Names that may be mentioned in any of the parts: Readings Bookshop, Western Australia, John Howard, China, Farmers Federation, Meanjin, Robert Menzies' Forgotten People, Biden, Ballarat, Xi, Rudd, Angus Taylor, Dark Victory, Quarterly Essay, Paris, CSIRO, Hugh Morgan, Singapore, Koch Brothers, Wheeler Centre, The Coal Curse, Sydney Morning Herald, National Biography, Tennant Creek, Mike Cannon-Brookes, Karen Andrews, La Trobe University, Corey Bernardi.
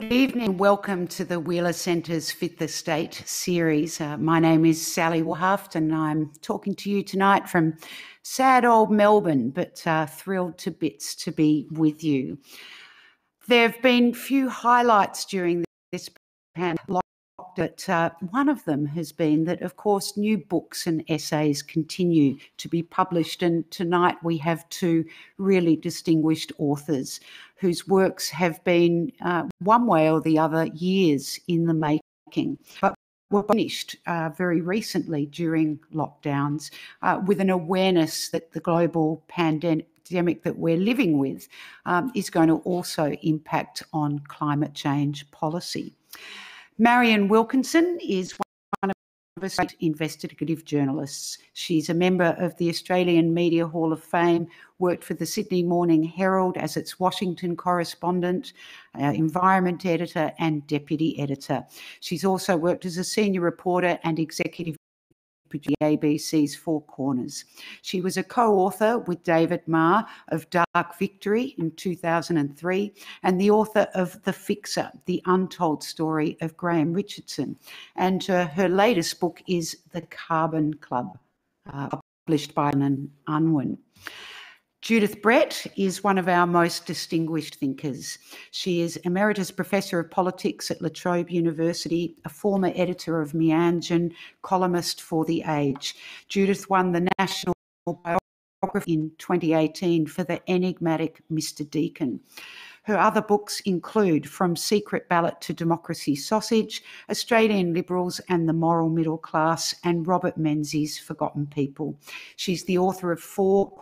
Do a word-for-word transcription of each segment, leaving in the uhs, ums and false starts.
Good evening. Welcome to the Wheeler Centre's Fifth Estate series. Uh, my name is Sally Warhaft and I'm talking to you tonight from sad old Melbourne, but uh, thrilled to bits to be with you. There have been few highlights during this pandemic, but uh, one of them has been that, of course, new books and essays continue to be published. And tonight we have two really distinguished authors whose works have been, uh, one way or the other, years in the making, but were finished uh, very recently during lockdowns uh, with an awareness that the global pandemic that we're living with um, is going to also impact on climate change policy. Marian Wilkinson is one of us great investigative journalists. She's a member of the Australian Media Hall of Fame, worked for the Sydney Morning Herald as its Washington correspondent, uh, environment editor and deputy editor. She's also worked as a senior reporter and executive producer at A B C's Four Corners. She was a co-author with David Marr of Dark Victory in two thousand three and the author of The Fixer, The Untold Story of Graham Richardson. And uh, her latest book is The Carbon Club, uh, published by Marian Unwin. Judith Brett is one of our most distinguished thinkers. She is Emeritus Professor of Politics at La Trobe University, a former editor of Meanjin, columnist for The Age. Judith won the National Biography in twenty eighteen for the enigmatic Mister Deacon. Her other books include From Secret Ballot to Democracy Sausage, Australian Liberals and the Moral Middle Class, and Robert Menzies' Forgotten People. She's the author of four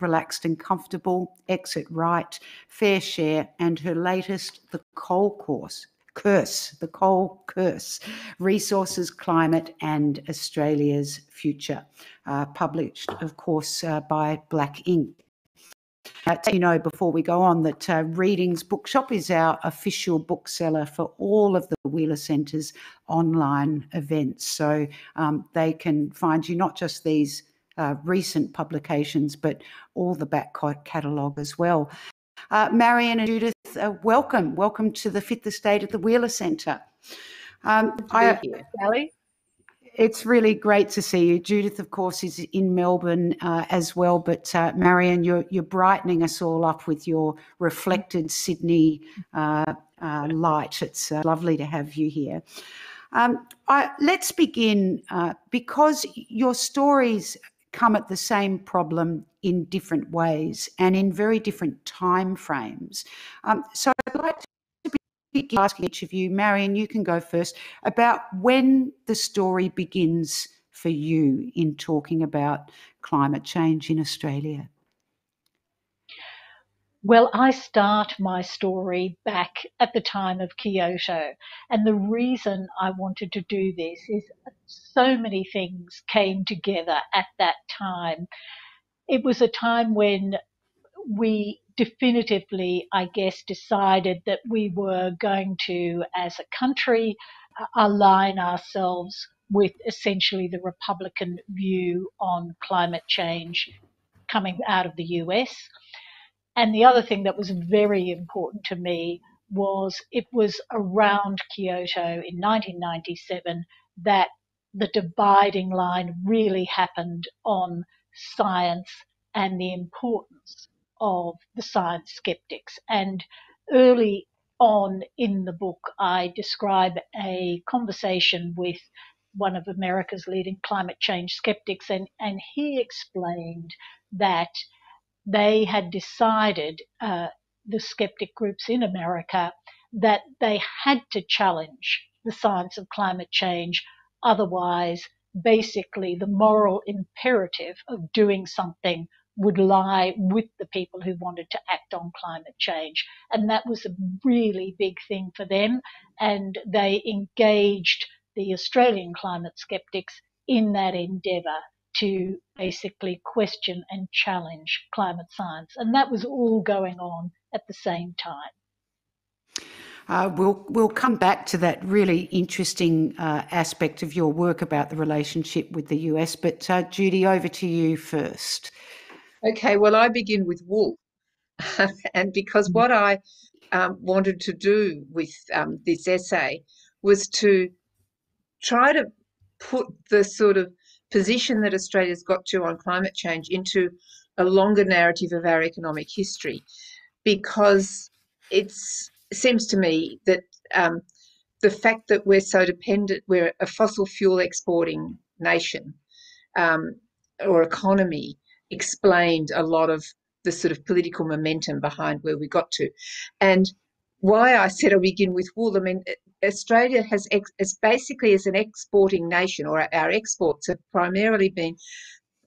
Relaxed and Comfortable, Exit Right, Fair Share, and her latest, The Coal Curse, Curse, The Coal Curse, Resources, Climate and Australia's Future, uh, published, of course, uh, by Black Ink. Uh, you know, before we go on, that uh, Readings Bookshop is our official bookseller for all of the Wheeler Centre's online events. So um, they can find you not just these Uh, recent publications, but all the back catalogue as well. Uh, Marian and Judith, uh, welcome. Welcome to the Fifth Estate at the Wheeler Centre. Um, Thank you, Sally. It's really great to see you. Judith, of course, is in Melbourne uh, as well, but uh, Marian, you're, you're brightening us all up with your reflected Sydney uh, uh, light. It's uh, lovely to have you here. Um, I, let's begin uh, because your stories come at the same problem in different ways and in very different time frames. Um, so I'd like to begin asking each of you, Marian, you can go first, about when the story begins for you in talking about climate change in Australia. Well, I start my story back at the time of Kyoto, and the reason I wanted to do this is so many things came together at that time. It was a time when we definitively, I guess, decided that we were going to, as a country, align ourselves with essentially the Republican view on climate change coming out of the U S. And the other thing that was very important to me was it was around Kyoto in nineteen ninety-seven that the dividing line really happened on science and the importance of the science skeptics. And early on in the book, I describe a conversation with one of America's leading climate change skeptics, and, and he explained that they had decided, uh, the skeptic groups in America, that they had to challenge the science of climate change. Otherwise, basically, the moral imperative of doing something would lie with the people who wanted to act on climate change. And that was a really big thing for them. And they engaged the Australian climate skeptics in that endeavour to basically question and challenge climate science. And that was all going on at the same time. Uh, we'll, we'll come back to that really interesting uh, aspect of your work about the relationship with the U S, but uh, Judy, over to you first. Okay, well, I begin with wool. And because what I um, wanted to do with um, this essay was to try to put the sort of position that Australia's got to on climate change into a longer narrative of our economic history, because it seems to me that um, the fact that we're so dependent, we're a fossil fuel exporting nation um, or economy, explained a lot of the sort of political momentum behind where we got to. And why I said I'll begin with wool, I mean, Australia has, as basically as an exporting nation, or our exports have primarily been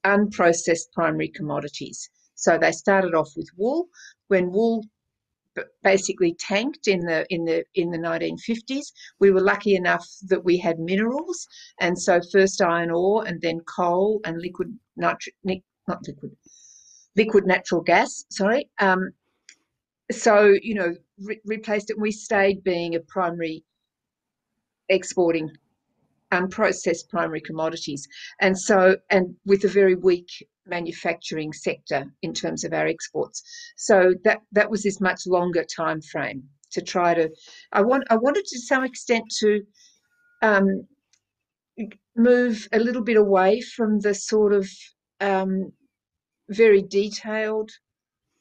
unprocessed primary commodities. So they started off with wool. When wool basically tanked in the in the in the nineteen fifties, we were lucky enough that we had minerals, and so first iron ore, and then coal and liquid nitric, not liquid, liquid natural gas. Sorry. Um, so you know, re replaced it. We stayed being a primary exporting, unprocessed primary commodities, and so and with a very weak manufacturing sector in terms of our exports. So that that was this much longer time frame to try to. I want I wanted to some extent to um, move a little bit away from the sort of um, very detailed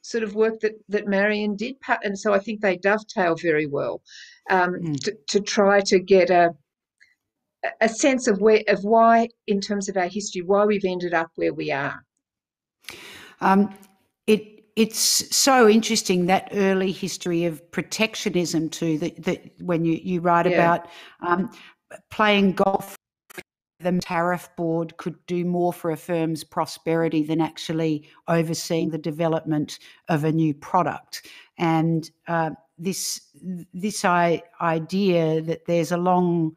sort of work that that Marian did, and so I think they dovetail very well um, mm. to, to try to get a a sense of where of why, in terms of our history, why we've ended up where we are. Um, it it's so interesting, that early history of protectionism too. That, that when you you write yeah. about um, playing golf, the tariff board could do more for a firm's prosperity than actually overseeing the development of a new product. And uh, this this I, idea that there's a long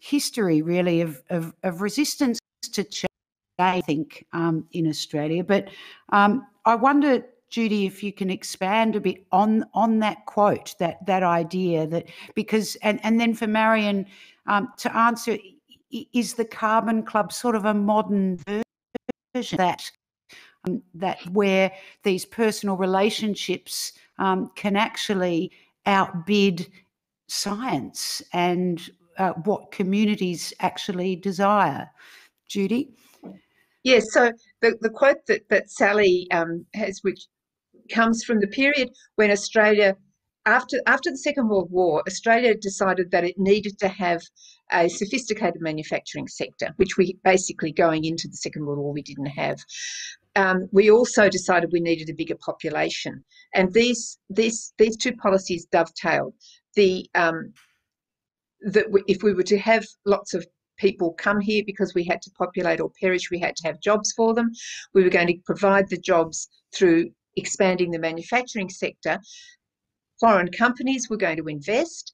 history really of, of, of resistance to change, I think, um, in Australia. But um, I wonder, Judy, if you can expand a bit on on that quote, that that idea that, because, and, and then for Marian um, to answer, is the Carbon Club sort of a modern version of that, um, that where these personal relationships um, can actually outbid science and Uh, what communities actually desire, Judy? Yes, so the, the quote that, that Sally um, has, which comes from the period when Australia, after, after the Second World War, Australia decided that it needed to have a sophisticated manufacturing sector, which we basically, going into the Second World War, we didn't have. Um, we also decided we needed a bigger population. And these, these, these two policies dovetailed. The um, that if we were to have lots of people come here because we had to populate or perish, we had to have jobs for them. We were going to provide the jobs through expanding the manufacturing sector. Foreign companies were going to invest,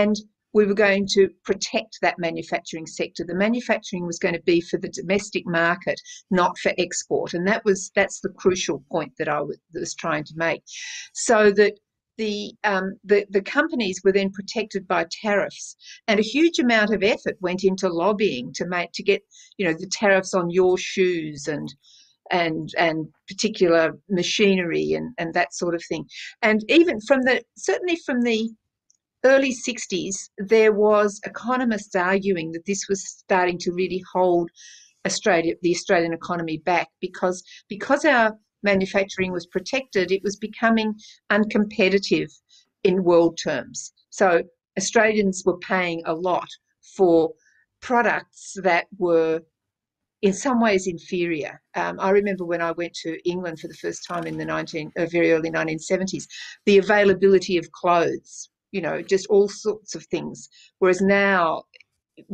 and we were going to protect that manufacturing sector. The manufacturing was going to be for the domestic market, not for export. And that was that's the crucial point that I was trying to make. So that The, um, the, the companies were then protected by tariffs, and a huge amount of effort went into lobbying to make to get you know the tariffs on your shoes and and and particular machinery and and that sort of thing. And even from the certainly from the early sixties, there was economists arguing that this was starting to really hold Australia the Australian economy back, because because our manufacturing was protected, it was becoming uncompetitive in world terms. So Australians were paying a lot for products that were in some ways inferior. Um, I remember when I went to England for the first time in the nineteen, uh, very early nineteen seventies, the availability of clothes, you know, just all sorts of things. Whereas now,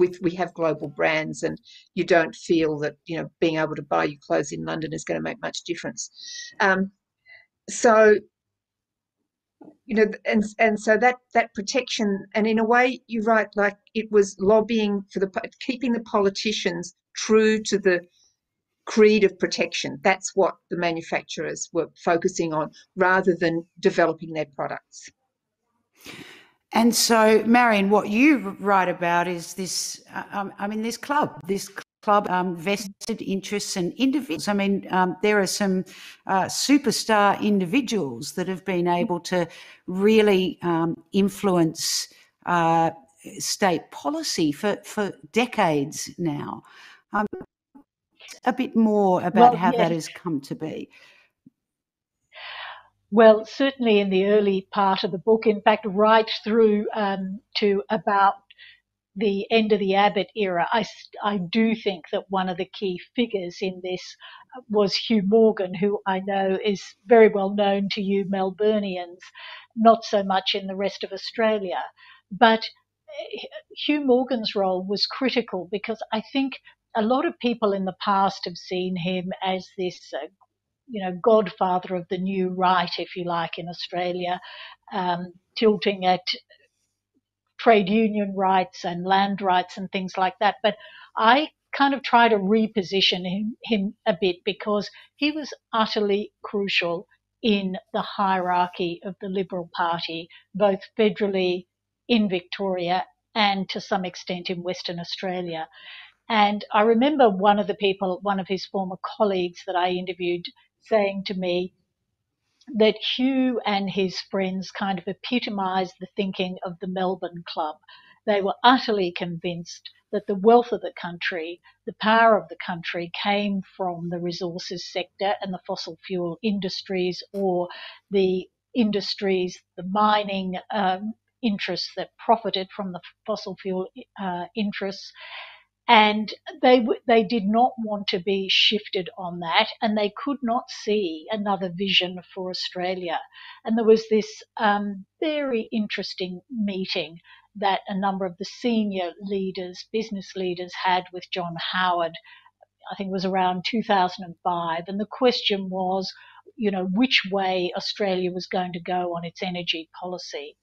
With we have global brands, and you don't feel that you know being able to buy your clothes in London is going to make much difference. Um, so you know, and and so that that protection, and in a way, you're right. Like it was lobbying for the keeping the politicians true to the creed of protection. That's what the manufacturers were focusing on, rather than developing their products. And so, Marian, what you write about is this, um, I mean, this club, this Club, um, vested interests and individuals. I mean, um, there are some uh, superstar individuals that have been able to really um, influence uh, state policy for, for decades now. Um, a bit more about well, how yeah. that has come to be. Well, certainly in the early part of the book, in fact, right through um, to about the end of the Abbott era, I, I do think that one of the key figures in this was Hugh Morgan, who I know is very well known to you Melburnians, not so much in the rest of Australia. But Hugh Morgan's role was critical because I think a lot of people in the past have seen him as this uh, you know, godfather of the new right, if you like, in Australia, um, tilting at trade union rights and land rights and things like that. But I kind of try to reposition him, him a bit because he was utterly crucial in the hierarchy of the Liberal Party, both federally in Victoria and to some extent in Western Australia. And I remember one of the people, one of his former colleagues that I interviewed, saying to me that Hugh and his friends kind of epitomised the thinking of the Melbourne Club. They were utterly convinced that the wealth of the country, the power of the country, came from the resources sector and the fossil fuel industries or the industries, the mining um, interests that profited from the fossil fuel uh, interests. And they they did not want to be shifted on that, and they could not see another vision for Australia. And there was this um, very interesting meeting that a number of the senior leaders, business leaders, had with John Howard. I think it was around two thousand five, and the question was, you know, which way Australia was going to go on its energy policy.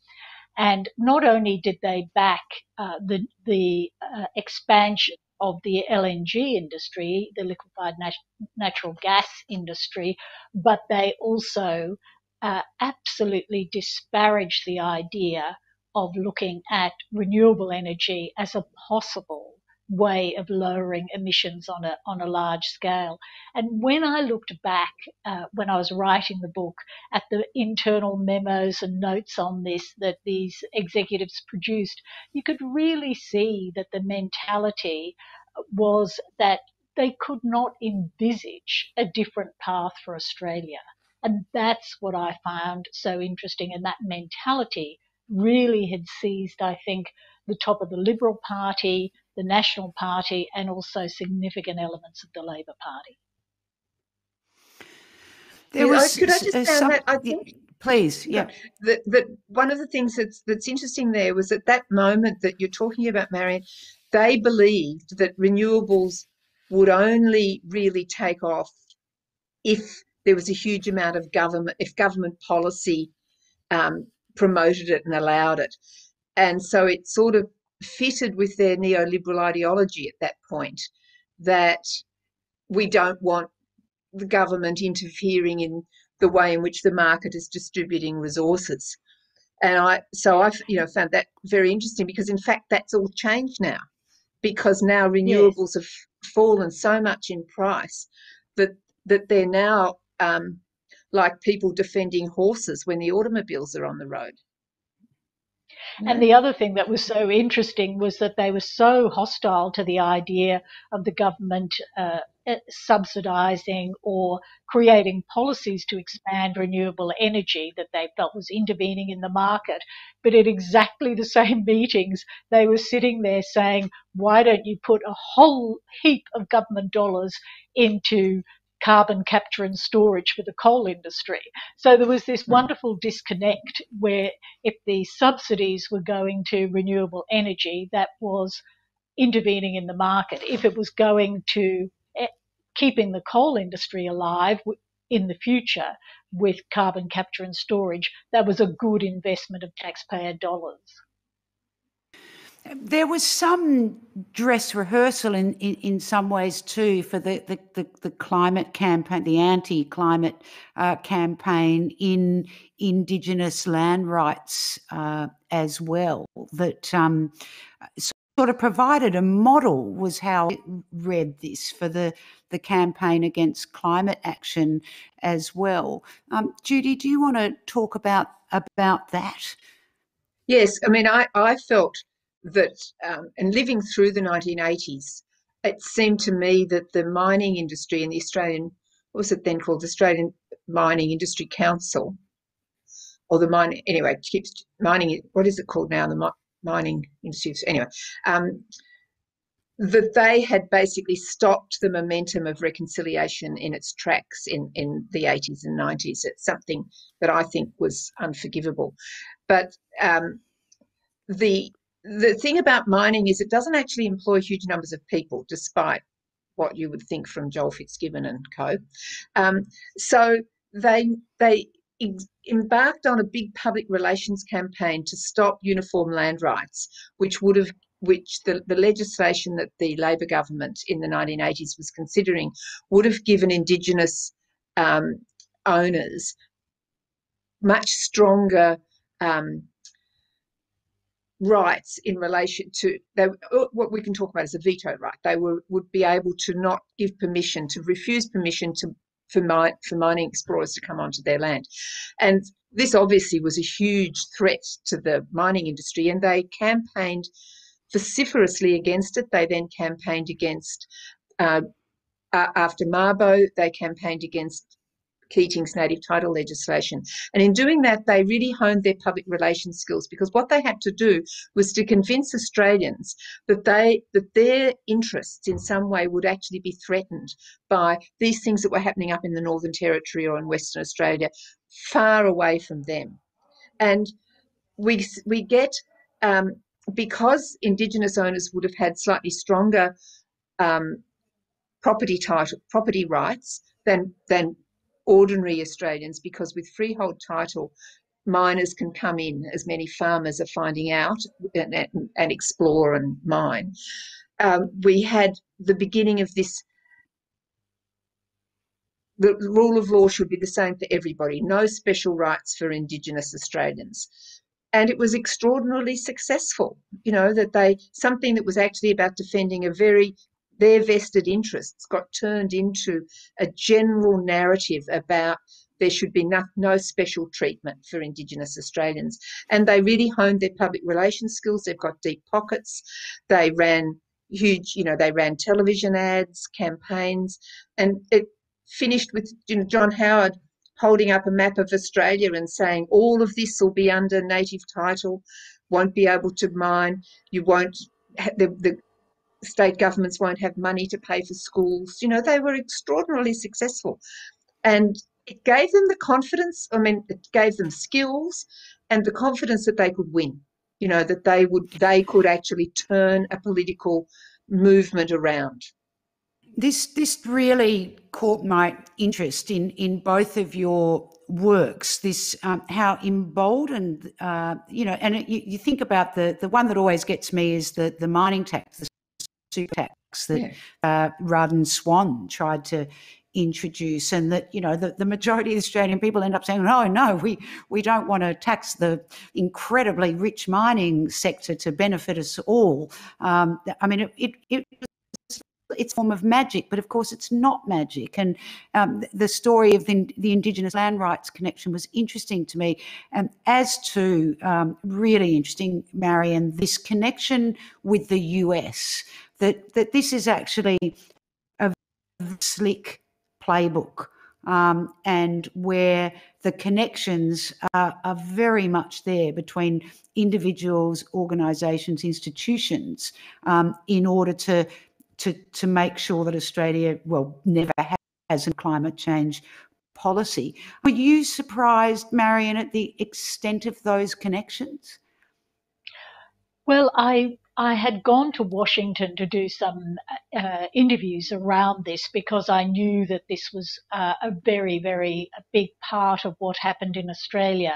And not only did they back uh, the, the uh, expansion of the L N G industry, the liquefied nat natural gas industry, but they also uh, absolutely disparaged the idea of looking at renewable energy as a possible way of lowering emissions on a on a large scale. And when I looked back uh, when I was writing the book at the internal memos and notes on this that these executives produced, you could really see that the mentality was that they could not envisage a different path for Australia. And that's what I found so interesting. And that mentality really had seized, I think, the top of the Liberal Party, the National Party, and also significant elements of the Labor Party. There was, could I just add some, that? I think, please, yeah. That, that one of the things that's, that's interesting there was at that moment that you're talking about, Marian, they believed that renewables would only really take off if there was a huge amount of government, if government policy um, promoted it and allowed it. And so it sort of fitted with their neoliberal ideology at that point, that we don't want the government interfering in the way in which the market is distributing resources. And I, so I, you know, found that very interesting because, in fact, that's all changed now, because now renewables yes. have fallen so much in price that that they're now um, like people defending horses when the automobiles are on the road. And the other thing that was so interesting was that they were so hostile to the idea of the government uh, subsidising or creating policies to expand renewable energy that they felt was intervening in the market. But at exactly the same meetings, they were sitting there saying, why don't you put a whole heap of government dollars into carbon capture and storage for the coal industry. So there was this wonderful disconnect where if the subsidies were going to renewable energy, that was intervening in the market. If it was going to keeping the coal industry alive in the future with carbon capture and storage, that was a good investment of taxpayer dollars. There was some dress rehearsal in, in, in some ways too for the, the, the, the climate campaign, the anti-climate uh, campaign in Indigenous land rights uh, as well. That um, so sort of provided a model, was how it read this, for the, the campaign against climate action as well. Um, Judy, do you want to talk about about that? Yes, I mean, I, I felt that, um, and living through the nineteen eighties, it seemed to me that the mining industry and the Australian, what was it then called, the Australian Mining Industry Council, or the mine, anyway, keeps mining, what is it called now, the mi mining industry, anyway, um, that they had basically stopped the momentum of reconciliation in its tracks in, in the eighties and nineties. It's something that I think was unforgivable. But um, the the thing about mining is it doesn't actually employ huge numbers of people, despite what you would think from Joel Fitzgibbon and co. Um, so they they embarked on a big public relations campaign to stop uniform land rights, which would have, which the, the legislation that the Labor government in the nineteen eighties was considering would have given Indigenous um, owners much stronger um, rights in relation to, they, what we can talk about is a veto right. They were, would be able to not give permission, to refuse permission to for, mine, for mining explorers to come onto their land. And this obviously was a huge threat to the mining industry, and they campaigned vociferously against it. They then campaigned against, uh, after Mabo, they campaigned against Keating's native title legislation. And in doing that, they really honed their public relations skills, because what they had to do was to convince Australians that they that their interests in some way would actually be threatened by these things that were happening up in the Northern Territory or in Western Australia, far away from them. And we, we get, um, because Indigenous owners would have had slightly stronger um, property title, property rights than, than ordinary Australians, because with freehold title, miners can come in, as many farmers are finding out, and, and, and explore and mine. Um, we had the beginning of this, the rule of law should be the same for everybody, no special rights for Indigenous Australians. And it was extraordinarily successful, you know, that they, something that was actually about defending a very, their vested interests got turned into a general narrative about there should be no, no special treatment for Indigenous Australians. And they really honed their public relations skills. They've got deep pockets. They ran huge, you know, they ran television ads, campaigns, and it finished with, you know, John Howard holding up a map of Australia and saying all of this will be under native title, won't be able to mine, you won't, the, the state governments won't have money to pay for schools. You know, they were extraordinarily successful. And it gave them the confidence, I mean, it gave them skills and the confidence that they could win, you know, that they would, they could actually turn a political movement around. This this really caught my interest in in both of your works. This um, how emboldened, uh, you know, and it, you, you think about the the one that always gets me is the the mining tax, the super tax that yeah. uh, Rudd and Swan tried to introduce, and that, you know, the, the majority of Australian people end up saying, oh no, we we don't want to tax the incredibly rich mining sector to benefit us all. Um, I mean, it it. it it's a form of magic, but of course it's not magic. And um, the story of the, the Indigenous land rights connection was interesting to me, and as to um, really interesting, Marian, this connection with the U S, that, that this is actually a slick playbook, um, and where the connections are, are very much there between individuals, organisations, institutions, um, in order to To, to make sure that Australia, well, never has a climate change policy. Were you surprised, Marian, at the extent of those connections? Well, I I had gone to Washington to do some uh, interviews around this, because I knew that this was uh, a very, very big part of what happened in Australia.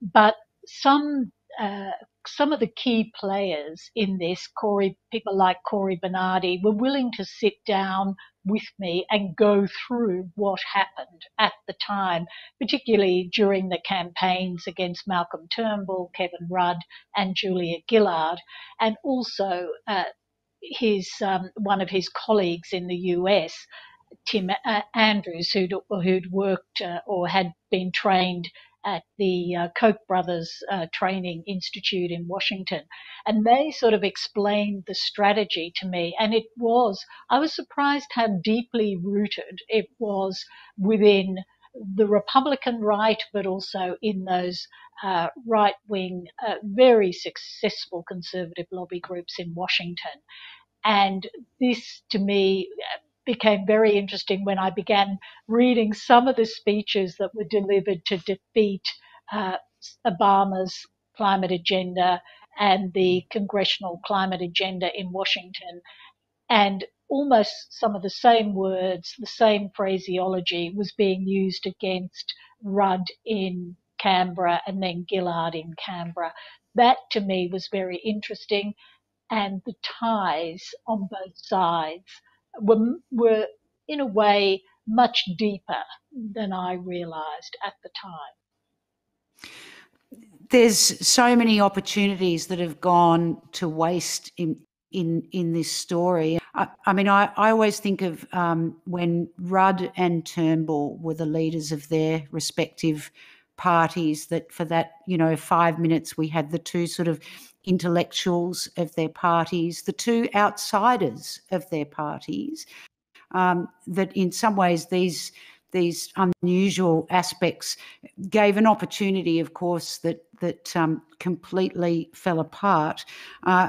But some Uh, some of the key players in this, Corey, people like Corey Bernardi, were willing to sit down with me and go through what happened at the time, particularly during the campaigns against Malcolm Turnbull, Kevin Rudd and Julia Gillard, and also uh, his um, one of his colleagues in the U S, Tim uh, Andrews, who'd, who'd worked uh, or had been trained at the uh, Koch brothers uh, Training Institute in Washington. And they sort of explained the strategy to me. And it was, I was surprised how deeply rooted it was within the Republican right, but also in those uh, right-wing, uh, very successful conservative lobby groups in Washington. And this, to me, became very interesting when I began reading some of the speeches that were delivered to defeat uh, Obama's climate agenda and the congressional climate agenda in Washington. And almost some of the same words, the same phraseology was being used against Rudd in Canberra and then Gillard in Canberra. That to me was very interesting. And the ties on both sides Were, were in a way much deeper than I realised at the time. There's so many opportunities that have gone to waste in in, in this story. I, I mean, I, I always think of um, when Rudd and Turnbull were the leaders of their respective parties, that for that, you know, five minutes we had the two sort of intellectuals of their parties, the two outsiders of their parties, um, that in some ways these these unusual aspects gave an opportunity, of course, that, that um, completely fell apart. Uh,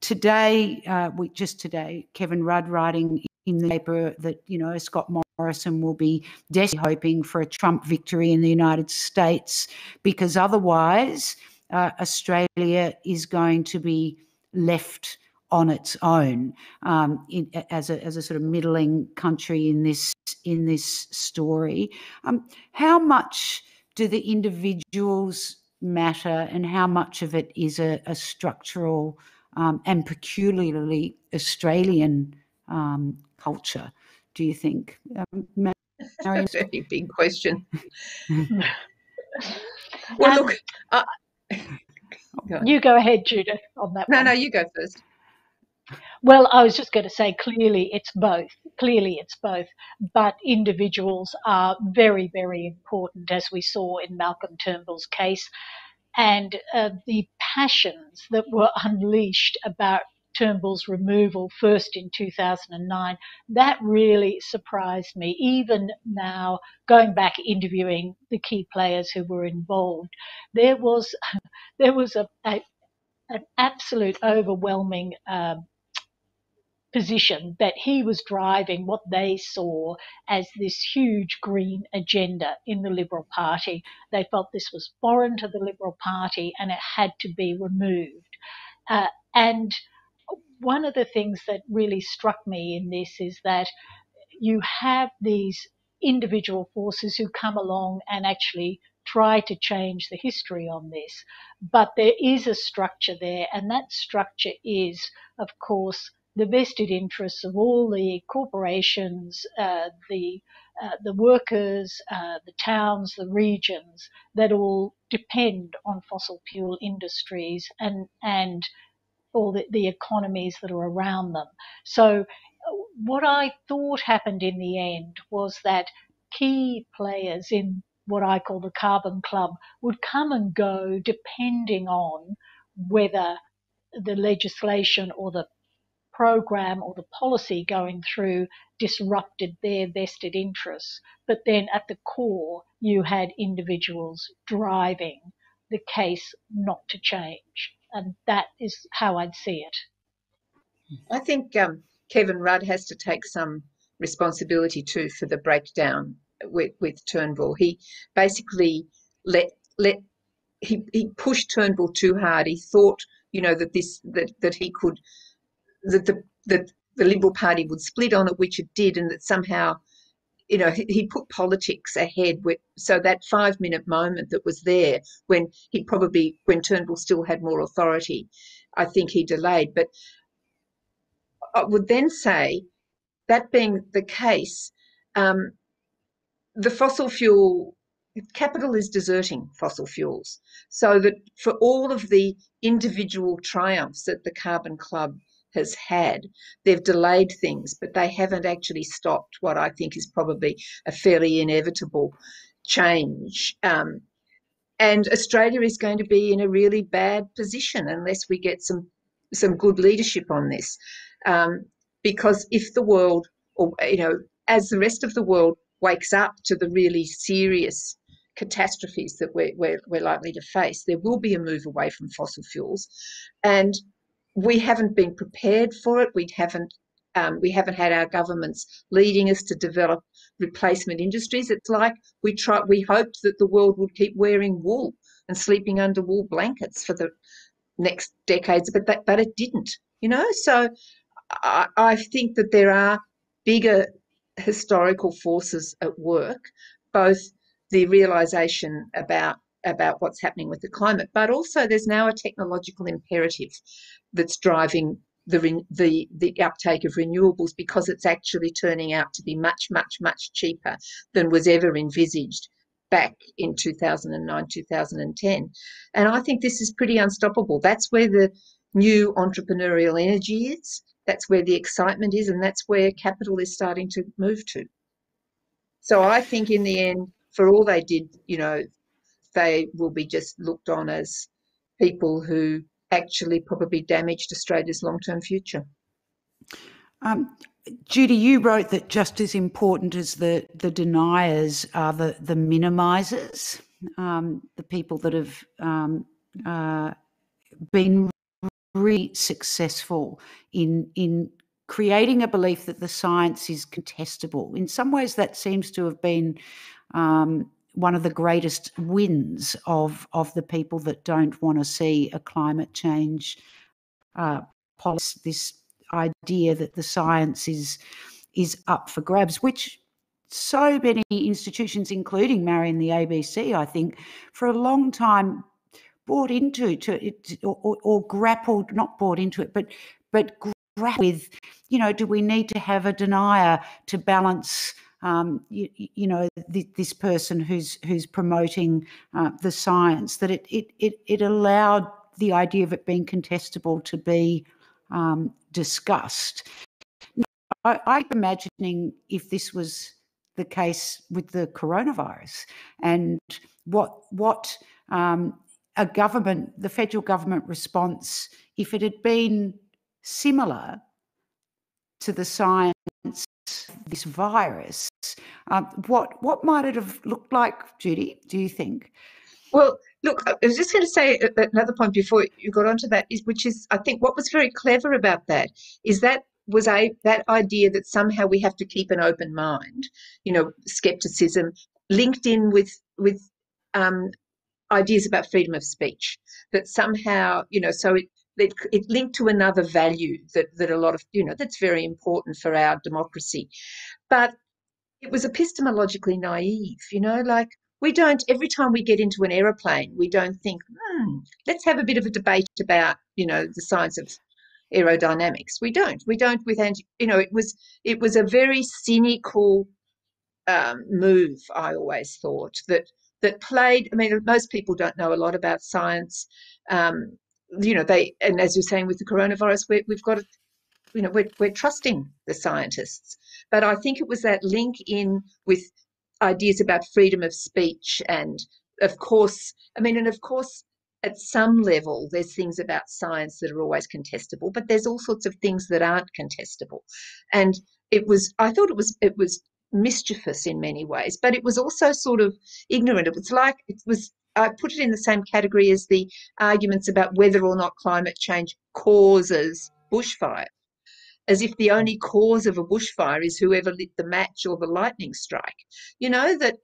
today, uh, we, just today, Kevin Rudd writing in the paper that, you know, Scott Morrison will be desperately hoping for a Trump victory in the United States because otherwise Uh, Australia is going to be left on its own um, in, as a as a sort of middling country in this in this story. Um, how much do the individuals matter, and how much of it is a, a structural um, and peculiarly Australian um, culture? Do you think? Um, Marian? That's a very big question. Well, um, look. Uh, Go you go ahead, Judith, on that no, one. No, no, you go first. Well, I was just going to say clearly it's both. Clearly it's both. But individuals are very, very important, as we saw in Malcolm Turnbull's case. And uh, the passions that were unleashed about Turnbull's removal first in two thousand nine, that really surprised me. Even now, going back interviewing the key players who were involved, there was there was a, a an absolute overwhelming um, position that he was driving what they saw as this huge green agenda in the Liberal Party. They felt this was foreign to the Liberal Party and it had to be removed. Uh, and One of the things that really struck me in this is that you have these individual forces who come along and actually try to change the history on this. But there is a structure there, and that structure is, of course, the vested interests of all the corporations, uh, the uh, the workers, uh, the towns, the regions that all depend on fossil fuel industries and and or the, the economies that are around them. So what I thought happened in the end was that key players in what I call the Carbon Club would come and go depending on whether the legislation or the program or the policy going through disrupted their vested interests. But then at the core, you had individuals driving the case not to change. And that is how I'd see it. I think um, Kevin Rudd has to take some responsibility too for the breakdown with, with Turnbull. He basically let let he he pushed Turnbull too hard. He thought, you know, that this that that he could that the that the Liberal Party would split on it, which it did, and that somehow, you know, he, he put politics ahead. With, so that five-minute moment that was there when he probably, when Turnbull still had more authority, I think he delayed. But I would then say that being the case, um, the fossil fuel capital is deserting fossil fuels, so that for all of the individual triumphs that the Carbon Club has had, they've delayed things, but they haven't actually stopped what I think is probably a fairly inevitable change. Um, and Australia is going to be in a really bad position unless we get some some good leadership on this, um, because if the world, or you know, as the rest of the world wakes up to the really serious catastrophes that we're, we're, we're likely to face, there will be a move away from fossil fuels, and we haven't been prepared for it. We haven't um, we haven't had our governments leading us to develop replacement industries. It's like we tried, we hoped that the world would keep wearing wool and sleeping under wool blankets for the next decades, but that, but it didn't, you know. So I, I think that there are bigger historical forces at work, both the realization about about what's happening with the climate, but also there's now a technological imperative that's driving the the the uptake of renewables, because it's actually turning out to be much much much cheaper than was ever envisaged back in two thousand nine, two thousand ten. And I think this is pretty unstoppable. That's where the new entrepreneurial energy is, that's where the excitement is, and that's where capital is starting to move to. So I think in the end, for all they did, you know, they will be just looked on as people who actually probably damaged Australia's long-term future. Um, Judy, you wrote that just as important as the, the deniers are the, the minimisers, um, the people that have um, uh, been really successful in, in creating a belief that the science is contestable. In some ways that seems to have been um, one of the greatest wins of, of the people that don't want to see a climate change uh, policy, this idea that the science is, is up for grabs, which so many institutions, including Marian, the A B C, I think, for a long time bought into to, or, or grappled, not bought into it, but but grappled with, you know, do we need to have a denier to balance Um, you, you know, th this person who's who's promoting uh, the science, that it, it it it allowed the idea of it being contestable to be um, discussed. Now, I, I'm imagining if this was the case with the coronavirus, and what what um, a government, the federal government response, if it had been similar to the science, this virus, um, what what might it have looked like, Judy, do you think? Well, look, I was just going to say another point before you got onto that, is which is I think what was very clever about that is that was a that idea that somehow we have to keep an open mind, you know, skepticism linked in with with um, ideas about freedom of speech, that somehow, you know, so it. It, it linked to another value that, that a lot of, you know, that's very important for our democracy. But it was epistemologically naive, you know, like we don't, every time we get into an aeroplane, we don't think, hmm, let's have a bit of a debate about, you know, the science of aerodynamics. We don't, we don't with, anti, you know, it was, it was a very cynical um, move, I always thought, that, that played, I mean, most people don't know a lot about science. Um, You know, they, and as you're saying with the coronavirus, we're, we've got, you know, we're, we're trusting the scientists. But I think it was that link in with ideas about freedom of speech, and of course, I mean, and of course, at some level, there's things about science that are always contestable, but there's all sorts of things that aren't contestable. And it was, I thought it was, it was mischievous in many ways, but it was also sort of ignorant. It was like it was. I put it in the same category as the arguments about whether or not climate change causes bushfire, as if the only cause of a bushfire is whoever lit the match or the lightning strike. You know, that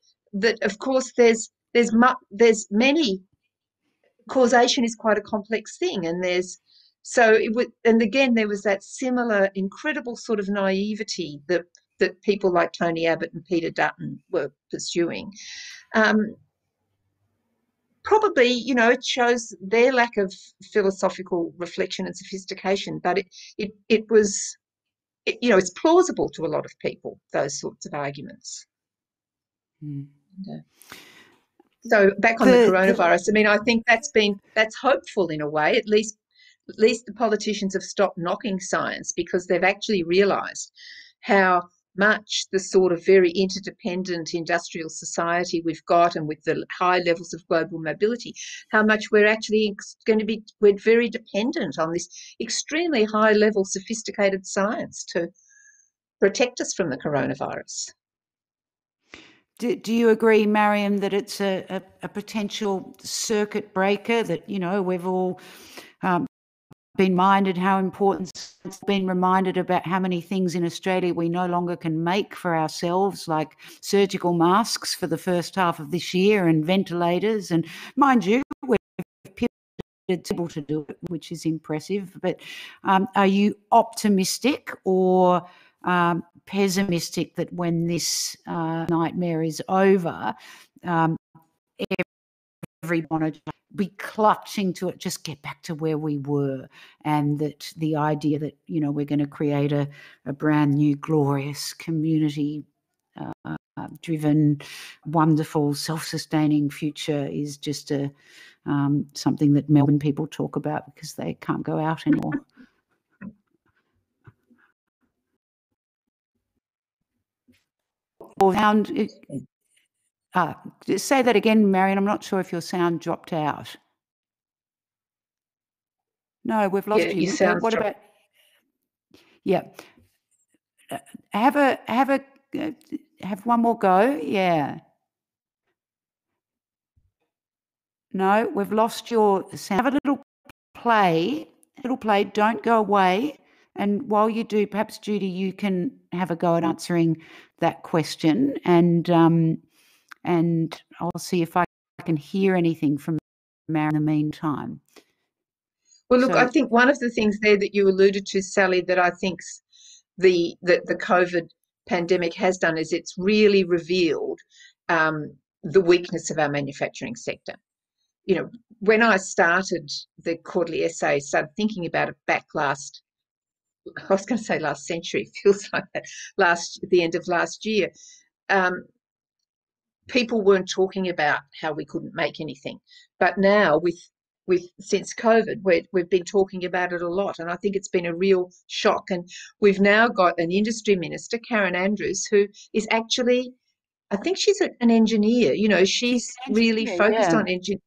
that of course there's there's there's many, causation is quite a complex thing, and there's so it would, and again there was that similar incredible sort of naivety that that people like Tony Abbott and Peter Dutton were pursuing. Um, Probably, you know, it shows their lack of philosophical reflection and sophistication, but it, it, it was it, you know, it's plausible to a lot of people, those sorts of arguments. Mm. Yeah. So back on the, the coronavirus, the, I mean, I think that's been, that's hopeful in a way. At least, at least the politicians have stopped knocking science, because they've actually realised how much the sort of very interdependent industrial society we've got, and with the high levels of global mobility, how much we're actually going to be, we're very dependent on this extremely high level sophisticated science to protect us from the coronavirus. Do, do you agree, Marian, that it's a, a, a potential circuit breaker, that, you know, we've all um, been minded how important it's been, reminded about how many things in Australia we no longer can make for ourselves, like surgical masks for the first half of this year and ventilators. And mind you, we're able to do it, which is impressive. But um, are you optimistic or Um, pessimistic that when this uh, nightmare is over, um, everyone will be clutching to it, just get back to where we were, and that the idea that, you know, we're going to create a, a brand new, glorious, community-driven, uh, wonderful, self-sustaining future is just a um, something that Melbourne people talk about because they can't go out anymore. Or sound, uh, say that again, Marian. I'm not sure if your sound dropped out. No, we've lost yeah, you. What, what about? Yeah, uh, have a have a uh, have one more go. Yeah. No, we've lost your sound. Have a little play, little play. Don't go away. And while you do, perhaps, Judy, you can have a go at answering that question, and um, and I'll see if I can hear anything from Marian in the meantime. Well, look, so, I think one of the things there that you alluded to, Sally, that I think the that the COVID pandemic has done is it's really revealed um, the weakness of our manufacturing sector. You know, when I started the quarterly essay, started thinking about it back last. I was going to say last century, feels like that, last, the end of last year, um, people weren't talking about how we couldn't make anything. But now, with with since COVID, we're, we've been talking about it a lot, and I think it's been a real shock. And we've now got an industry minister, Karen Andrews, who is actually, I think she's an engineer. You know, she's really focused yeah. on, engin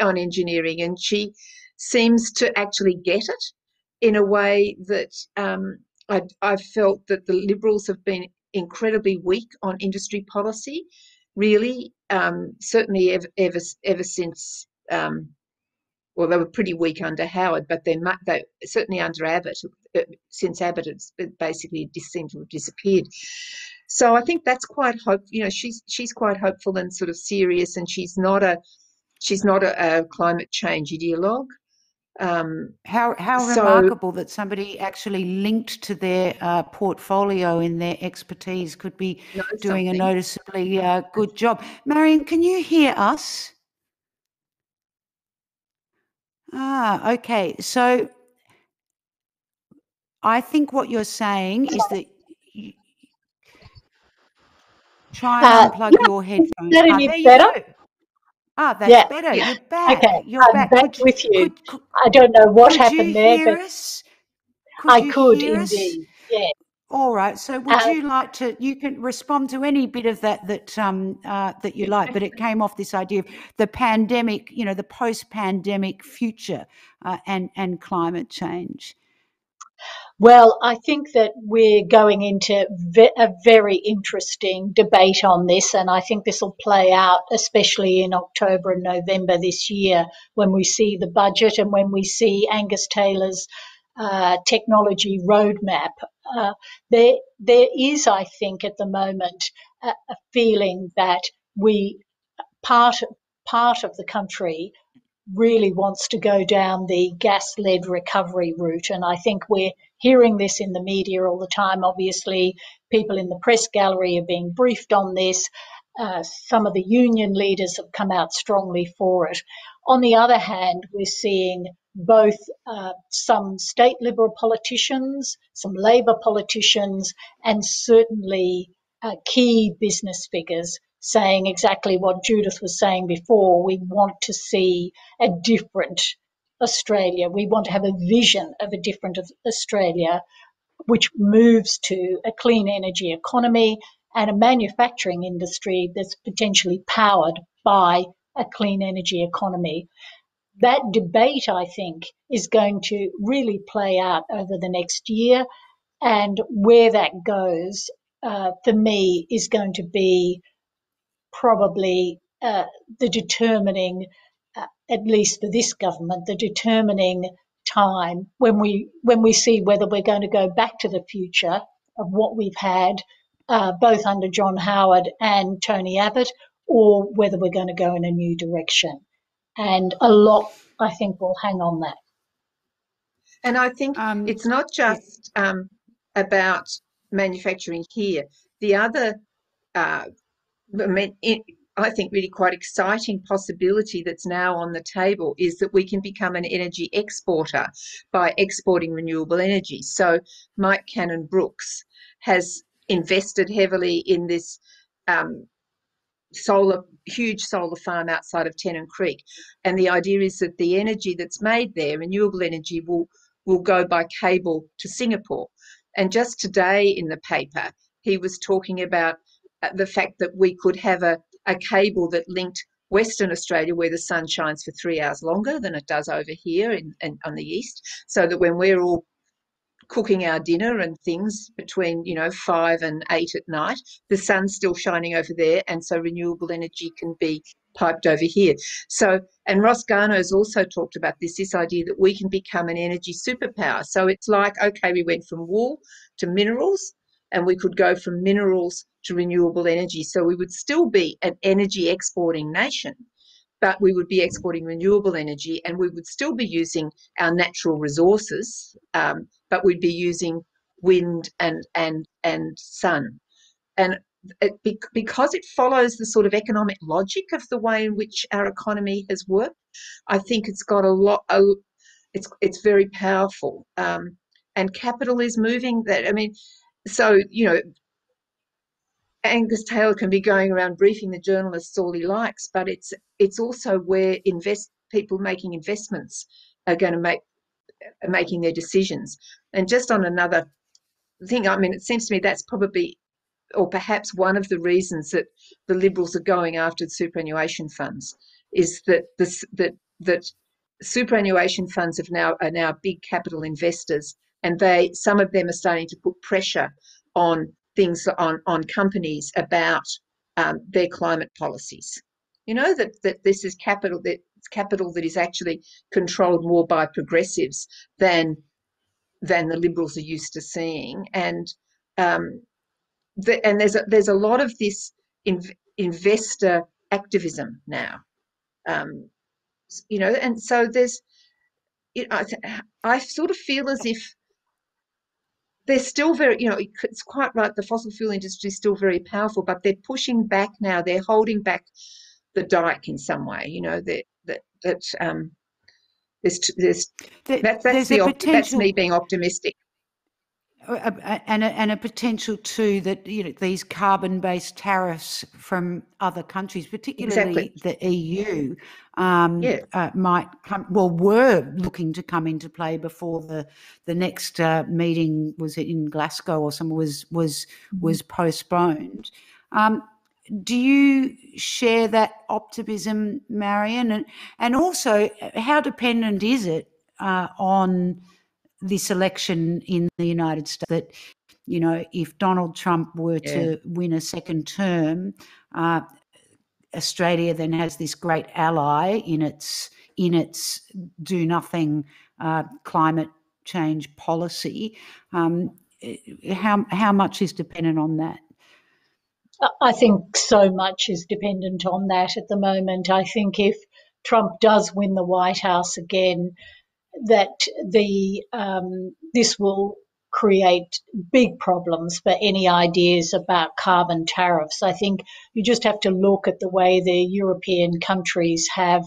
on engineering, and she seems to actually get it. In a way that um, I, I felt that the Liberals have been incredibly weak on industry policy, really, um, certainly ever, ever, ever since, um, well, they were pretty weak under Howard, but they, they certainly under Abbott, since Abbott has basically seemed to have disappeared. So I think that's quite hope. You know, she's she's quite hopeful and sort of serious, and she's not a she's not a, a climate change ideologue. Um, how how so, remarkable that somebody actually linked to their uh, portfolio and their expertise could be doing something. A noticeably uh, good job. Marian, can you hear us? Ah, okay. So I think what you're saying is that you try and uh, unplug yeah, your headphones. Is that any ah, better? Ah, that's yeah. better. You're back. Okay, You're I'm back, back you, with you. Could, could, I don't know what happened there. Could you hear but us? Could I could, indeed. Yeah. All right. So, would um, you like to? You can respond to any bit of that that um uh, that you like. But it came off this idea of the pandemic, you know, the post-pandemic future uh, and and climate change. Well, I think that we're going into ve a very interesting debate on this, and I think this will play out especially in October and November this year when we see the budget and when we see Angus Taylor's uh, technology roadmap. Uh, there, there is, I think, at the moment a, a feeling that we, part, part of the country really wants to go down the gas-led recovery route, and I think we're hearing this in the media all the time. Obviously, people in the press gallery are being briefed on this. Uh, some of the union leaders have come out strongly for it. On the other hand, we're seeing both uh, some state Liberal politicians, some Labor politicians, and certainly uh, key business figures saying exactly what Judith was saying before. We want to see a different Australia. We want to have a vision of a different Australia which moves to a clean energy economy and a manufacturing industry that's potentially powered by a clean energy economy. That debate, I think, is going to really play out over the next year, and where that goes, uh, for me, is going to be probably uh, the determining, uh, at least for this government, the determining time when we when we see whether we're going to go back to the future of what we've had, uh, both under John Howard and Tony Abbott, or whether we're going to go in a new direction. And a lot, I think, will hang on that. And I think um, it's not just um, about manufacturing here. The other, uh, I mean, it, I think, really quite exciting possibility that's now on the table is that we can become an energy exporter by exporting renewable energy. So Mike Cannon-Brookes has invested heavily in this um, solar, huge solar farm outside of Tennant Creek, and the idea is that the energy that's made there, renewable energy, will will go by cable to Singapore. And just today in the paper, he was talking about the fact that we could have a, a cable that linked Western Australia, where the sun shines for three hours longer than it does over here in, in on the east, so that when we're all cooking our dinner and things between, you know, five and eight at night, the sun's still shining over there, and so renewable energy can be piped over here. So, and Ross Garnaut's also talked about this, this idea that we can become an energy superpower. So it's like, okay, we went from wool to minerals, and we could go from minerals to renewable energy. So we would still be an energy exporting nation, but we would be exporting renewable energy, and we would still be using our natural resources, um, but we'd be using wind and and and sun. And it, because it follows the sort of economic logic of the way in which our economy has worked, I think it's got a lot, a, it's, it's very powerful. Um, and capital is moving that, I mean, so, you know, Angus Taylor can be going around briefing the journalists all he likes, but it's it's also where invest people making investments are going to make making their decisions. And just on another thing, I mean, it seems to me that's probably, or perhaps one of the reasons that the Liberals are going after the superannuation funds, is that this that that superannuation funds have now are now big capital investors, and they some of them are starting to put pressure on things on, on companies about um, their climate policies. You know, that, that this is capital that capital that is actually controlled more by progressives than than the Liberals are used to seeing. And um, the, and there's a, there's a lot of this in, investor activism now. Um, you know, and so there's, you know, I, I sort of feel as if they're still very, you know, it's quite right, the fossil fuel industry is still very powerful, but they're pushing back now. They're holding back the dike in some way, you know, that, that, that um, there's, there's, there, that, that's, there's the, potential, that's me being optimistic. And a, and a potential too that, you know, these carbon-based tariffs from other countries, particularly exactly. the E U, um, yeah. uh, might come, well, were looking to come into play before the the next uh, meeting, was it in Glasgow or somewhere, was was was postponed. Um, do you share that optimism, Marian? And and also, how dependent is it uh, on this election in the United States, that, you know, if Donald Trump were yeah. to win a second term, uh, Australia then has this great ally in its in its do nothing uh, climate change policy. Um, how how much is dependent on that? I think so much is dependent on that at the moment. I think if Trump does win the White House again, that the um, this will create big problems for any ideas about carbon tariffs. I think you just have to look at the way the European countries have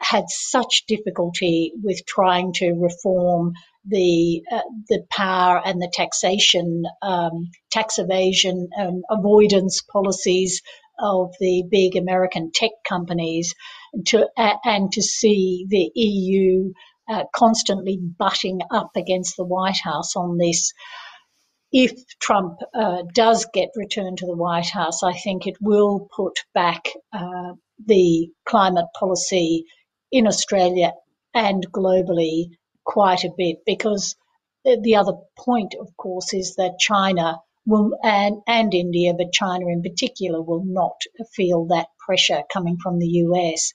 had such difficulty with trying to reform the uh, the power and the taxation, um, tax evasion and avoidance policies of the big American tech companies, to uh, and to see the E U uh, constantly butting up against the White House on this. If Trump uh, does get returned to the White House, I think it will put back uh, the climate policy in Australia and globally quite a bit, because the other point, of course, is that China will, and, and India, but China in particular, will not feel that pressure coming from the U S.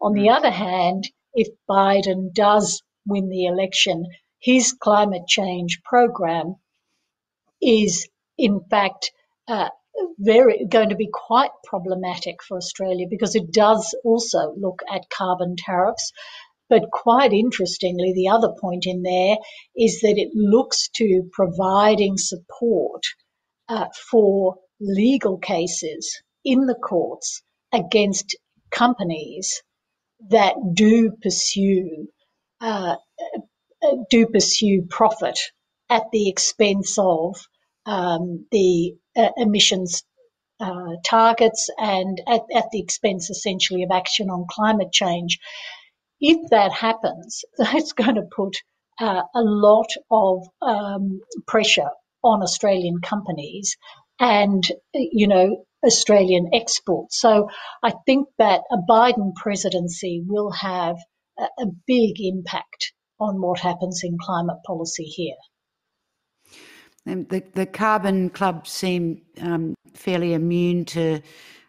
On the other hand, if Biden does win the election, his climate change program is in fact uh, very going to be quite problematic for Australia, because it does also look at carbon tariffs. But quite interestingly, the other point in there is that it looks to providing support uh, for legal cases in the courts against companies that do pursue uh, do pursue profit at the expense of um, the uh, emissions uh, targets and at, at the expense essentially of action on climate change. If that happens, that's going to put uh, a lot of um, pressure on Australian companies and, you know, Australian exports. So I think that a Biden presidency will have a, a big impact on what happens in climate policy here. And the, the Carbon Club seem um, fairly immune to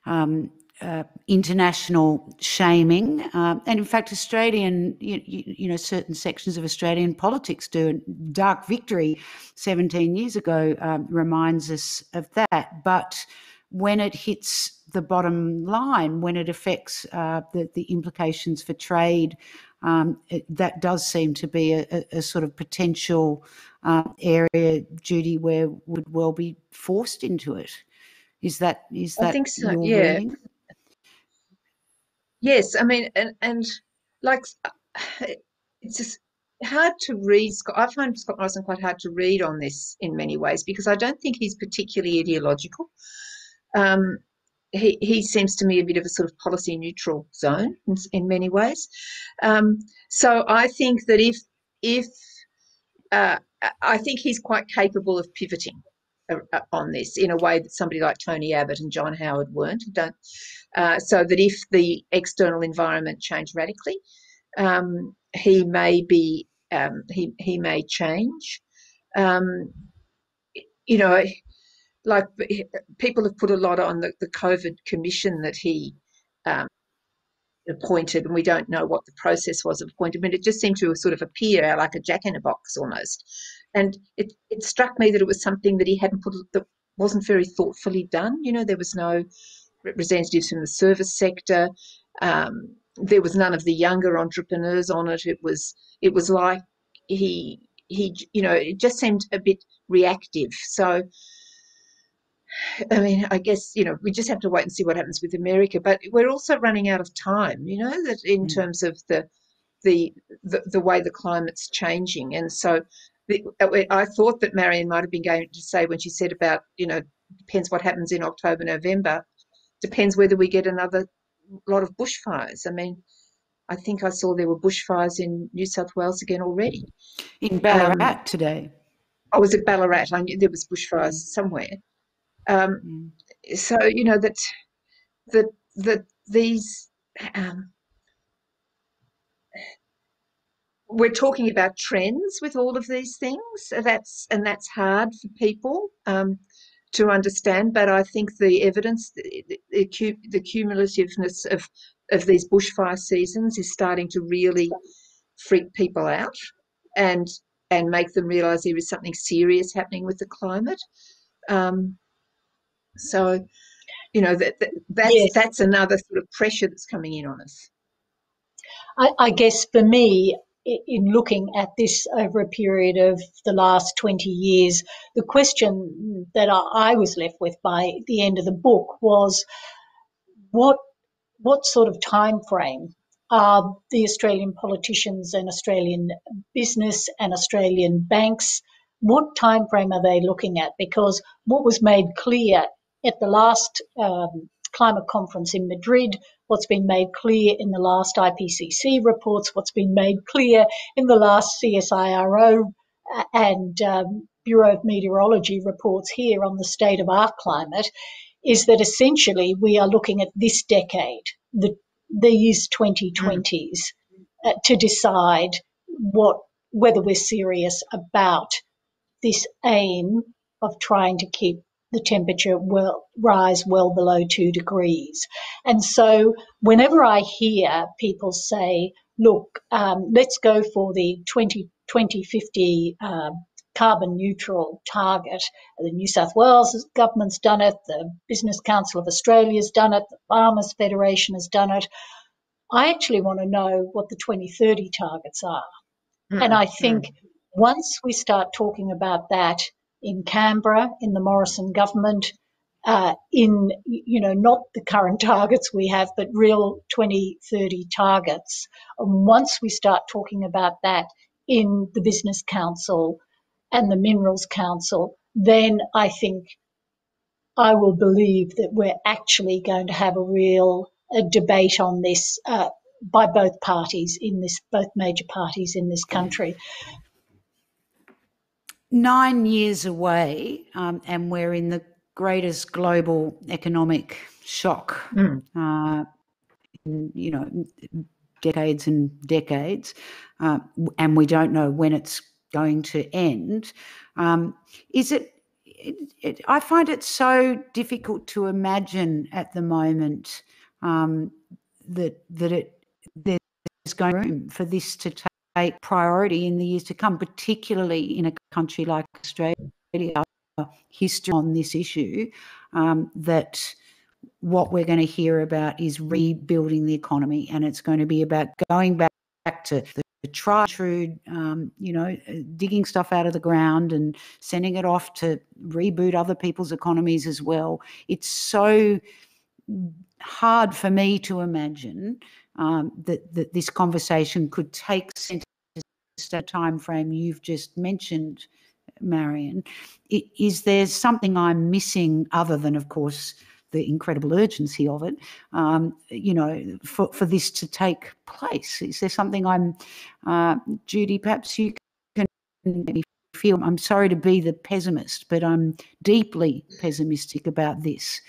um, uh, international shaming, uh, and in fact, Australian, you, you know, certain sections of Australian politics do. Dark Victory, seventeen years ago, um, reminds us of that. But when it hits the bottom line, when it affects uh, the, the implications for trade, um, it, that does seem to be a, a, a sort of potential uh, area, Judy, where we'd well be forced into it. Is that is that I think so, your yeah. reading? Yes, I mean, and, and like, it's just hard to read. I find Scott Morrison quite hard to read on this in many ways, because I don't think he's particularly ideological. Um, he, he seems to me a bit of a sort of policy neutral zone in, in many ways. Um, so I think that if, if uh, I think he's quite capable of pivoting on this in a way that somebody like Tony Abbott and John Howard weren't. Don't, uh, so that if the external environment changed radically, um, he may be, um, he, he may change, um, you know, like people have put a lot on the, the COVID commission that he um, appointed, and we don't know what the process was of appointment. It just seemed to sort of appear like a jack in a box almost. And it, it struck me that it was something that he hadn't put, that wasn't very thoughtfully done. You know, there was no representatives from the service sector. Um, there was none of the younger entrepreneurs on it. It was, it was like he, he, you know, it just seemed a bit reactive. So, I mean, I guess, you know, we just have to wait and see what happens with America. But we're also running out of time, you know, that in mm. terms of the, the the the way the climate's changing. And so the, I thought that Marian might have been going to say when she said about, you know, depends what happens in October, November, depends whether we get another lot of bushfires. I mean, I think I saw there were bushfires in New South Wales again already. In Ballarat um, today. I was at Ballarat. I knew there was bushfires somewhere. Um, so, you know, that that that these um, we're talking about trends with all of these things. That's and that's hard for people um, to understand. But I think the evidence, the, the, the cumulativeness of of these bushfire seasons is starting to really freak people out and and make them realise there is something serious happening with the climate. Um, So, you know, that, that that's, yes. that's another sort of pressure that's coming in on us. I, I guess for me, in looking at this over a period of the last twenty years, the question that I was left with by the end of the book was what what sort of time frame uh, the Australian politicians and Australian business and Australian banks? What time frame are they looking at? Because what was made clear at the last um, climate conference in Madrid, what's been made clear in the last I P C C reports, what's been made clear in the last C S I R O and um, Bureau of Meteorology reports here on the state of our climate, is that essentially we are looking at this decade, the, these twenty twenties, uh, to decide what whether we're serious about this aim of trying to keep the temperature well, rise well below two degrees. And so whenever I hear people say, look, um, let's go for the twenty fifty uh, carbon neutral target, the New South Wales government's done it, the Business Council of Australia's done it, the Farmers Federation has done it, I actually want to know what the twenty thirty targets are. Mm-hmm. And I think once we start talking about that in Canberra, in the Morrison government, uh, in, you know, not the current targets we have, but real twenty thirty targets. And once we start talking about that in the Business Council and the Minerals Council, then I think I will believe that we're actually going to have a real a debate on this uh, by both parties in this, both major parties in this country. Nine years away, um, and we're in the greatest global economic shock, mm. uh, in, you know, decades and decades, uh, and we don't know when it's going to end. Um, is it, it, it? I find it so difficult to imagine at the moment um, that that it there's going room for this to take. A priority in the years to come, particularly in a country like Australia, our history on this issue, um, that what we're going to hear about is rebuilding the economy, and it's going to be about going back, back to the, the tried true, um, you know, digging stuff out of the ground and sending it off to reboot other people's economies as well. It's so hard for me to imagine um, that, that this conversation could take centre to the time frame you've just mentioned, Marian. Is there something I'm missing other than, of course, the incredible urgency of it, um, you know, for, for this to take place? Is there something I'm, uh, Judy, perhaps you can make me feel, I'm sorry to be the pessimist, but I'm deeply pessimistic about this.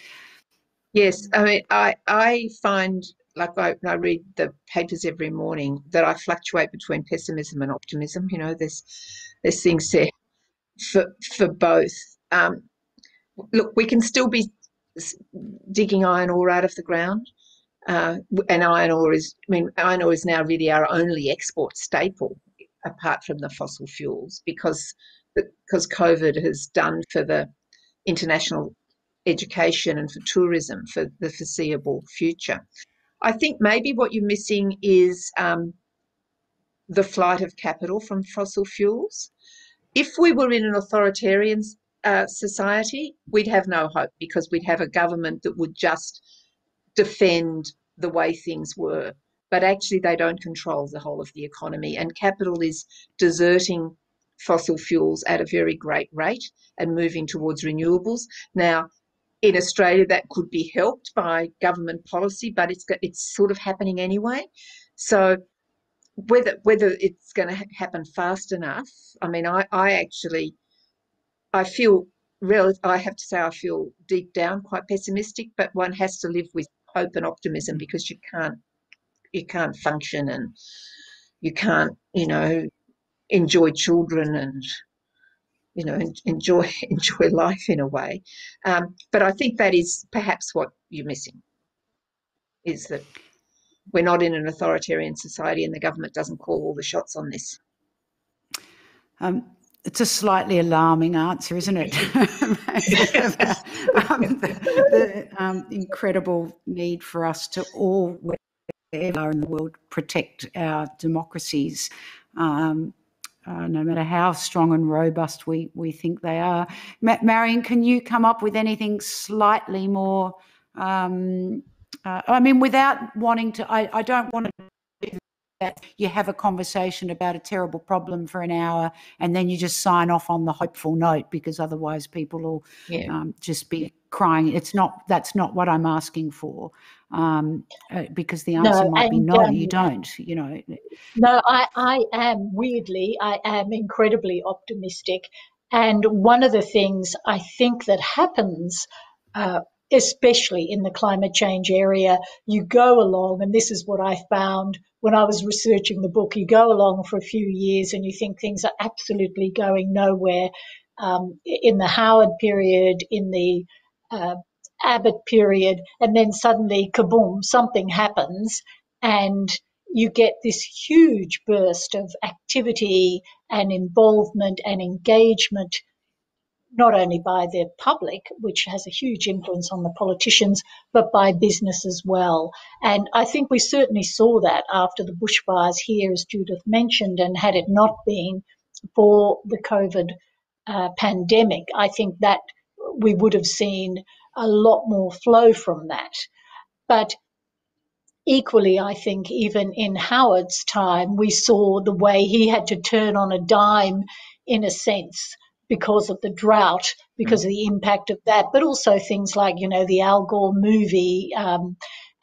Yes, I mean, I, I find, like I, I read the papers every morning, that I fluctuate between pessimism and optimism. You know, there's, there's things there for, for both. Um, look, we can still be digging iron ore out of the ground. Uh, and iron ore is, I mean, iron ore is now really our only export staple, apart from the fossil fuels, because, because COVID has done for the international education and for tourism for the foreseeable future. I think maybe what you're missing is um, the flight of capital from fossil fuels. If we were in an authoritarian uh, society, we'd have no hope, because we'd have a government that would just defend the way things were. But actually they don't control the whole of the economy, and capital is deserting fossil fuels at a very great rate and moving towards renewables. Now, in Australia, that could be helped by government policy, but it's it's sort of happening anyway. So whether whether it's going to ha happen fast enough, I mean, I, I actually, I feel, real, I have to say I feel deep down quite pessimistic, but one has to live with hope and optimism, because you can't, you can't function, and you can't, you know, enjoy children and, you know, enjoy enjoy life in a way. Um, but I think that is perhaps what you're missing, is that we're not in an authoritarian society and the government doesn't call all the shots on this. Um, it's a slightly alarming answer, isn't it? About, um, the, the um, incredible need for us to all, wherever we are in the world, protect our democracies. Um, Uh, no matter how strong and robust we, we think they are. Ma Marian, can you come up with anything slightly more, um, uh, I mean, without wanting to, I, I don't want to that you have a conversation about a terrible problem for an hour and then you just sign off on the hopeful note, because otherwise people will yeah. um, just be crying. It's not, that's not what I'm asking for, um, uh, because the answer no, might and, be no, um, you don't, you know. No, I, I am weirdly, I am incredibly optimistic. And one of the things I think that happens, uh, especially in the climate change area, you go along, and this is what I found when I was researching the book, you go along for a few years and you think things are absolutely going nowhere. Um, in the Howard period, in the uh, Abbott period, and then suddenly, kaboom, something happens and you get this huge burst of activity and involvement and engagement, not only by the public, which has a huge influence on the politicians, but by business as well. And I think we certainly saw that after the bushfires here, as Judith mentioned, and had it not been for the COVID uh, pandemic, I think that we would have seen a lot more flow from that. But equally, I think even in Howard's time, we saw the way he had to turn on a dime, in a sense, because of the drought, because of the impact of that, but also things like, you know, the Al Gore movie um,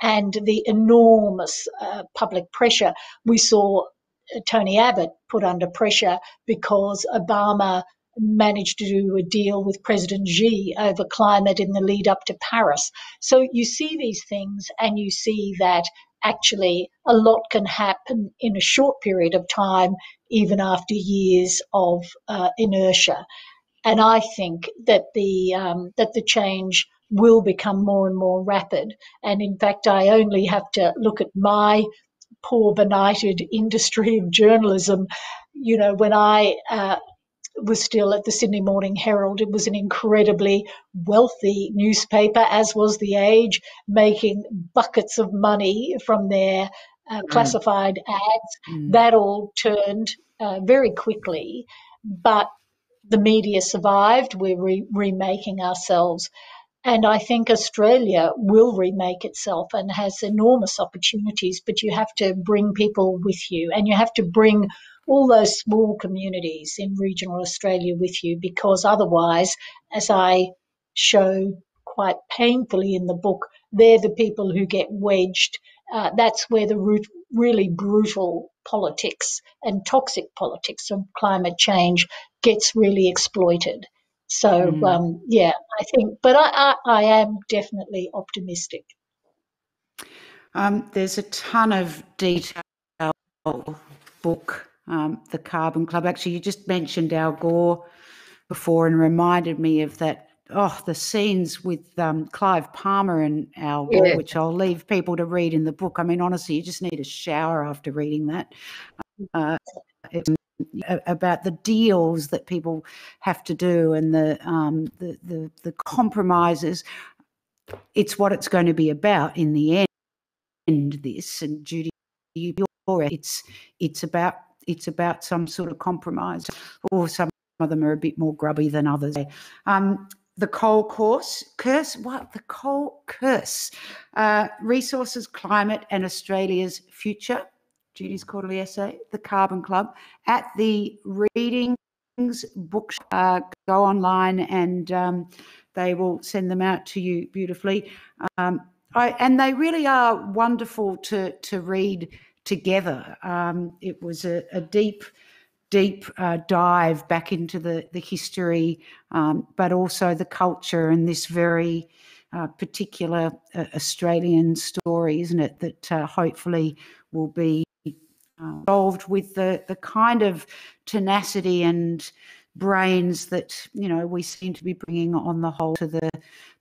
and the enormous uh, public pressure. We saw Tony Abbott put under pressure because Obama managed to do a deal with President Xi over climate in the lead up to Paris. So you see these things and you see that actually a lot can happen in a short period of time, even after years of uh, inertia. And I think that the um, that the change will become more and more rapid. And in fact, I only have to look at my poor benighted industry of journalism. You know, when I uh, was still at the Sydney Morning Herald, it was an incredibly wealthy newspaper, as was The Age, making buckets of money from their uh, classified mm. ads. Mm. That all turned uh, very quickly, but the media survived. We're re remaking ourselves. And I think Australia will remake itself and has enormous opportunities, but you have to bring people with you, and you have to bring all those small communities in regional Australia with you, because otherwise, as I show quite painfully in the book, they're the people who get wedged. Uh, that's where the root, really brutal politics and toxic politics of climate change gets really exploited. So, mm. um, yeah, I think, but I, I, I am definitely optimistic. Um, there's a ton of detail in the book. Um, the Carbon Club. Actually, you just mentioned Al Gore before and reminded me of that. Oh, the scenes with um, Clive Palmer and Al Gore, yeah. which I'll leave people to read in the book. I mean, honestly, you just need a shower after reading that. Uh, it's about the deals that people have to do and the um, the, the the compromises. It's what it's going to be about in the end. End this, and Judy, you're it's it's about. It's about some sort of compromise, or some of them are a bit more grubby than others. Um, the Coal Curse, curse, what? The Coal Curse, uh, Resources, Climate and Australia's Future, Judy's quarterly essay, The Carbon Club, at the Readings Bookshop. Uh, go online and um, they will send them out to you beautifully. Um, I, and they really are wonderful to, to read together. Um, it was a, a deep, deep uh, dive back into the, the history, um, but also the culture and this very uh, particular uh, Australian story, isn't it, that uh, hopefully will be uh, solved with the, the kind of tenacity and brains that, you know, we seem to be bringing on the whole to the,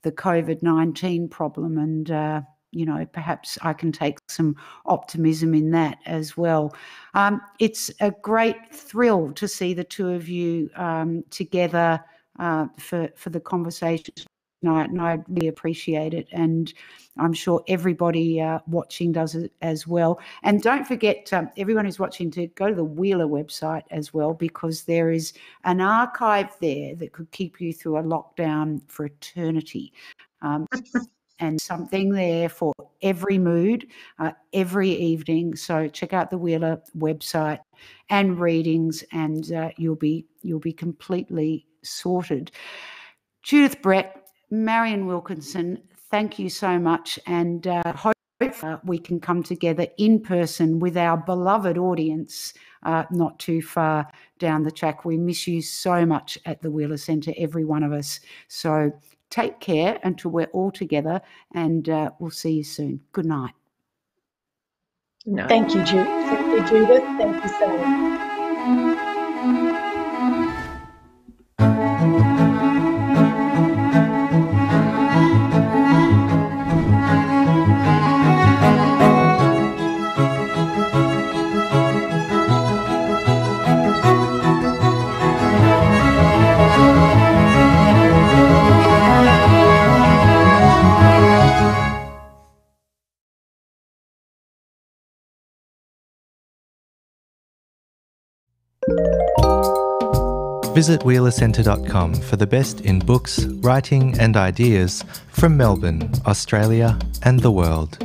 the COVID nineteen problem. And uh, you know, perhaps I can take some optimism in that as well. Um, it's a great thrill to see the two of you um, together uh, for, for the conversation tonight, and I really appreciate it. And I'm sure everybody uh, watching does it as well. And don't forget, um, everyone who's watching, to go to the Wheeler website as well, because there is an archive there that could keep you through a lockdown for eternity. Um and something there for every mood, uh, every evening. So check out the Wheeler website and Readings, and uh, you'll be you'll be completely sorted. Judith Brett, Marian Wilkinson, thank you so much, and uh, hope uh, we can come together in person with our beloved audience uh, not too far down the track. We miss you so much at the Wheeler Centre, every one of us. So take care until we're all together, and uh, we'll see you soon. Good night. Good night. Thank you, Judith. Thank you, Judith. Thank you so much. Visit wheeler centre dot com for the best in books, writing and ideas from Melbourne, Australia and the world.